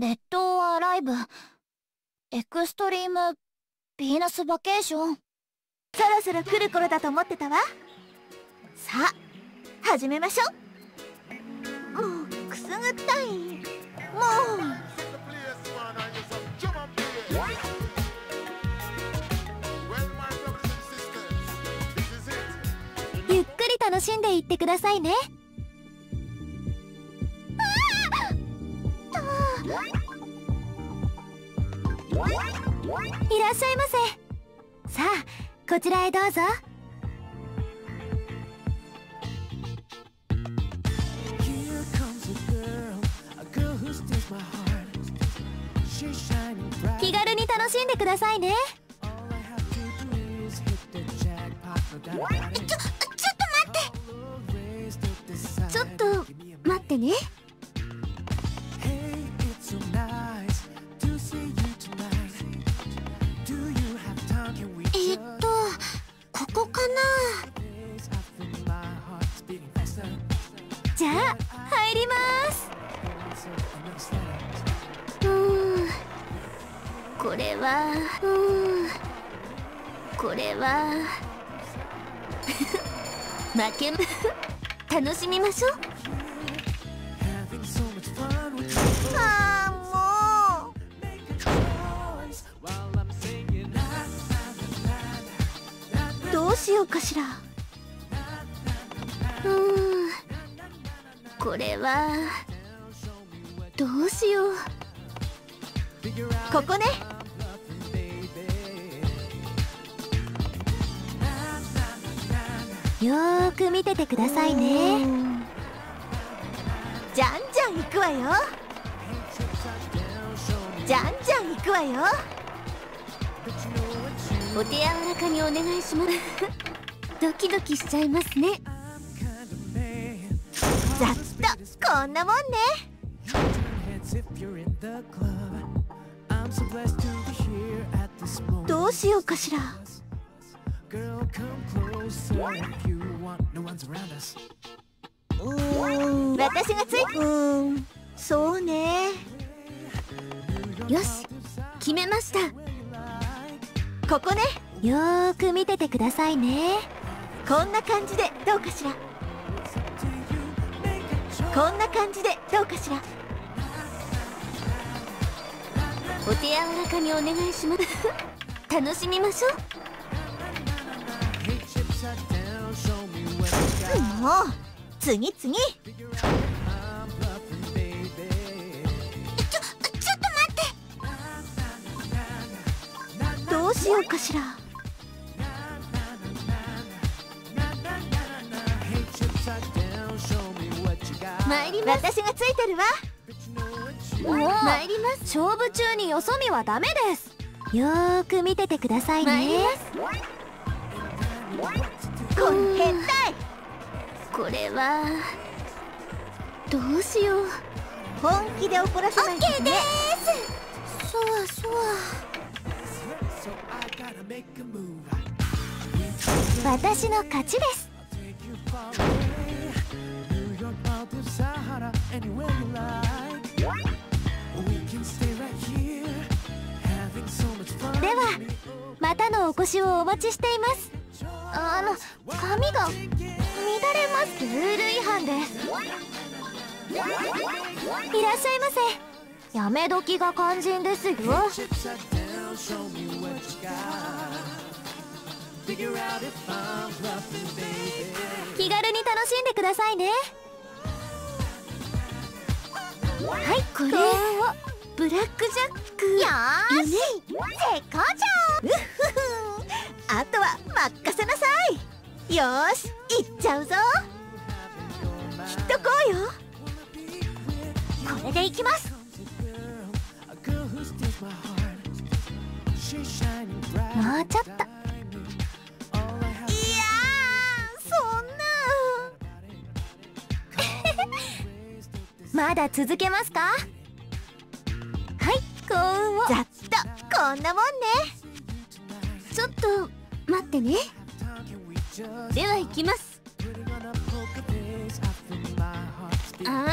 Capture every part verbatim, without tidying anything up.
レッド・アライブ、エクストリーム・ヴィーナス・バケーション。そろそろ来る頃だと思ってたわ。さあ始めましょう。もうくすぐったい。もうゆっくり楽しんでいってくださいね。いらっしゃいませ。さあこちらへどうぞ。気軽に楽しんでくださいね。ちょ、ちょっと待って。ちょっと待ってね。えっとここかな。じゃあ入ります。うんこれはうんこれは負け楽しみましょう。ああもうどうしようかしら。うんこれはどうしよう。ここね。よーく見ててくださいね。じゃんじゃん行くわよ。じゃんじゃん行くわよ。お手柔らかにお願いします。ドキドキしちゃいますね。ざっとこんなもんね。どうしようかしら。私がついて。うんそうね。よし決めました。ここね。よーく見ててくださいね。こんな感じでどうかしら。こんな感じでどうかしら。お手柔らかにお願いします。楽しみましょう。もう次次。ちょちょっと待って。どうしようかしら。参ります。私がついてるわ。もう参ります。勝負中によそ見はダメです。よーく見ててくださいね。参ります。こん変態。これはどうしよう。本気で怒らせないとね。オッケーでーす。そわそわ。私の勝ちです。ではまたのお越しをお待ちしています。あの髪が乱れます。ルール違反です。いらっしゃいませ。やめ時が肝心ですよ。気軽に楽しんでくださいね。はいこれをブラックジャック。よーし絶好調。あとは任せなさい。よーし行っちゃうぞ。きっとこうよ。これで行きます。もうちょっと。いやそんなまだ続けますか。はい幸運を。ざっとこんなもんね。ちょっと待ってね。では行きます。あ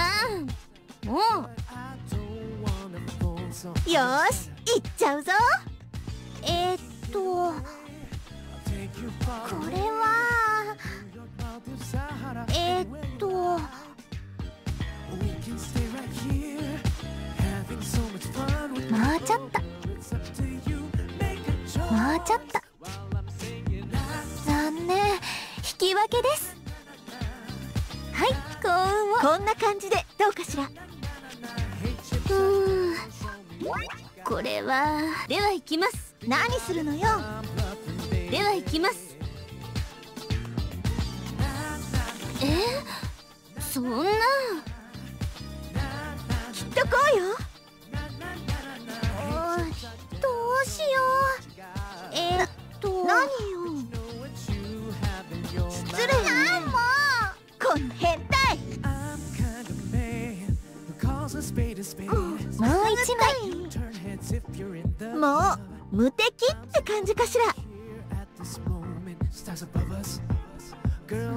あもうよーし、いっちゃうぞ。えー、っとこれはえー、っともうちょっともうちょっと残念、引き分けです。はい、幸運を。こんな感じでどうかしら。これはでは行きます。何するのよ。では行きます。え、そんな、きっとこうよ。どうしよう。えー、っと何よ。失礼な、もうこの変態。もう一枚。もう無敵って感じかしら。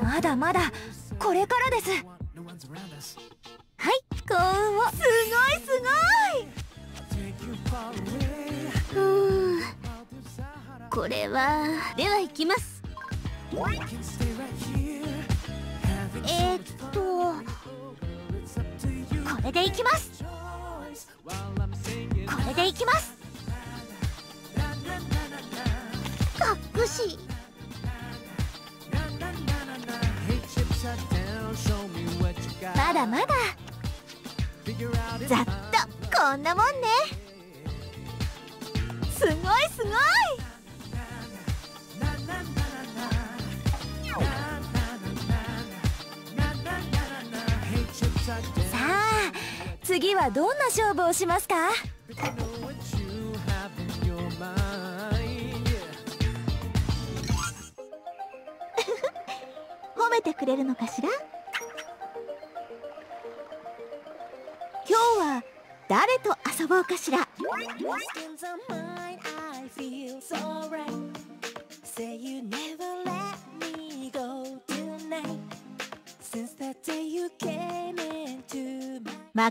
まだまだこれからです。はい、幸運を。すごいすごい。うん、これはでは行きます。えー、っとこれで行きます。これでいきます。隠しまだまだざっとこんなもんね。すごいすごい。さあ次はどんな勝負をしますか？褒めてくれるのかしら。今日は誰と遊ぼうかしら。負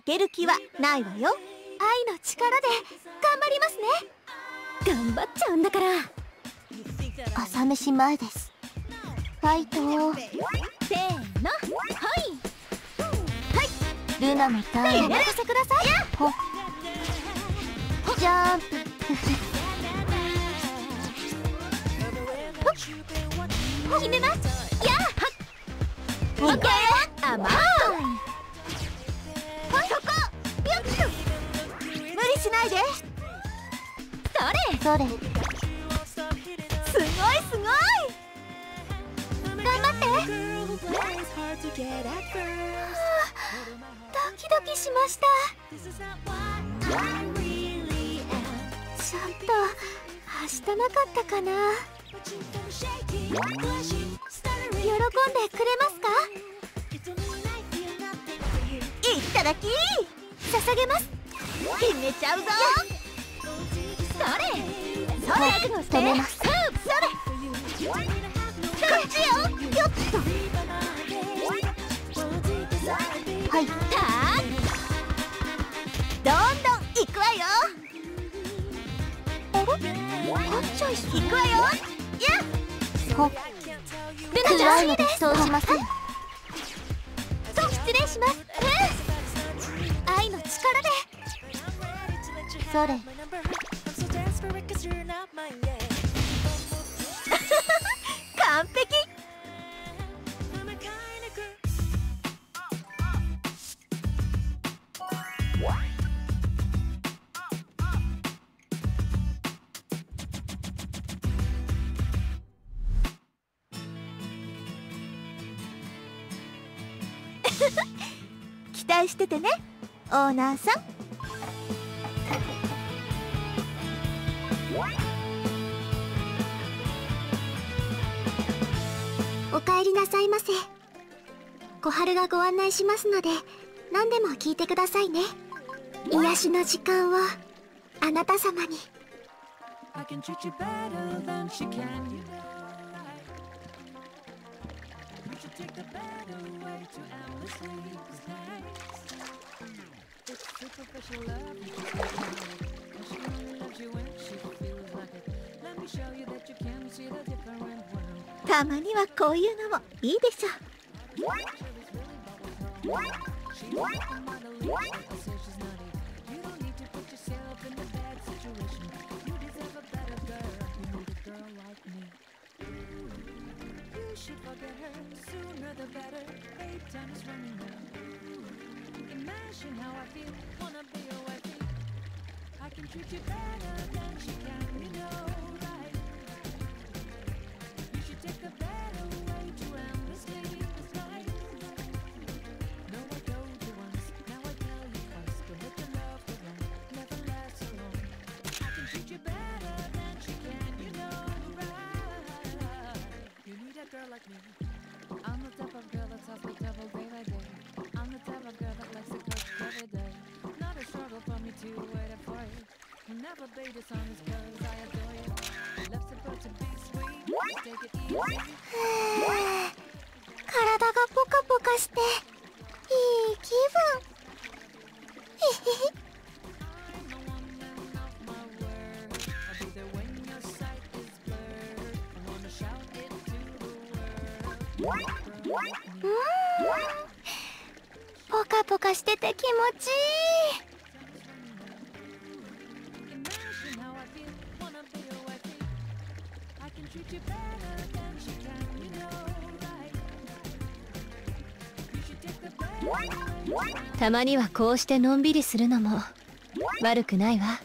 ける気はないわよ。愛の力で頑張りますね。頑張っちゃうんだから。朝飯前です。ファイト。せーの、はいはい。ルナのターン。お任せください。ほっ、ジャンプ。ほっ、決めます。やー、はい、オッケー。甘い。しないで。それそれ。すごいすごい。頑張って。はあ、ドキドキしました。ちょっとはしたなかったかな。喜んでくれますか？いただき。捧げます。決めちゃうぞ。それそれ。止めます。それこっちよ。よっと、はい、ターン。どんどん行くわよ。あれ、こっちょい行くわよ。やっ、ルナちゃん好きです。そうしません。そう、失礼します。うん、愛の力で。それ完璧。期待しててね、オーナーさん。お帰りなさいませ。小春がご案内しますので、何でも聞いてくださいね。癒しの時間をあなた様に。たまにはこういうのもいいでしょ。体がポカポカしていい気分。へへへ。うん、ポカポカしてて気持ちいい。たまにはこうしてのんびりするのも悪くないわ。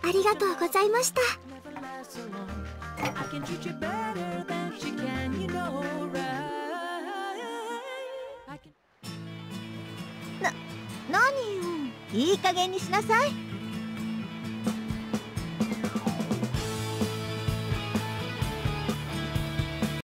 ありがとうございました。な、何よ。いい加減にしなさい。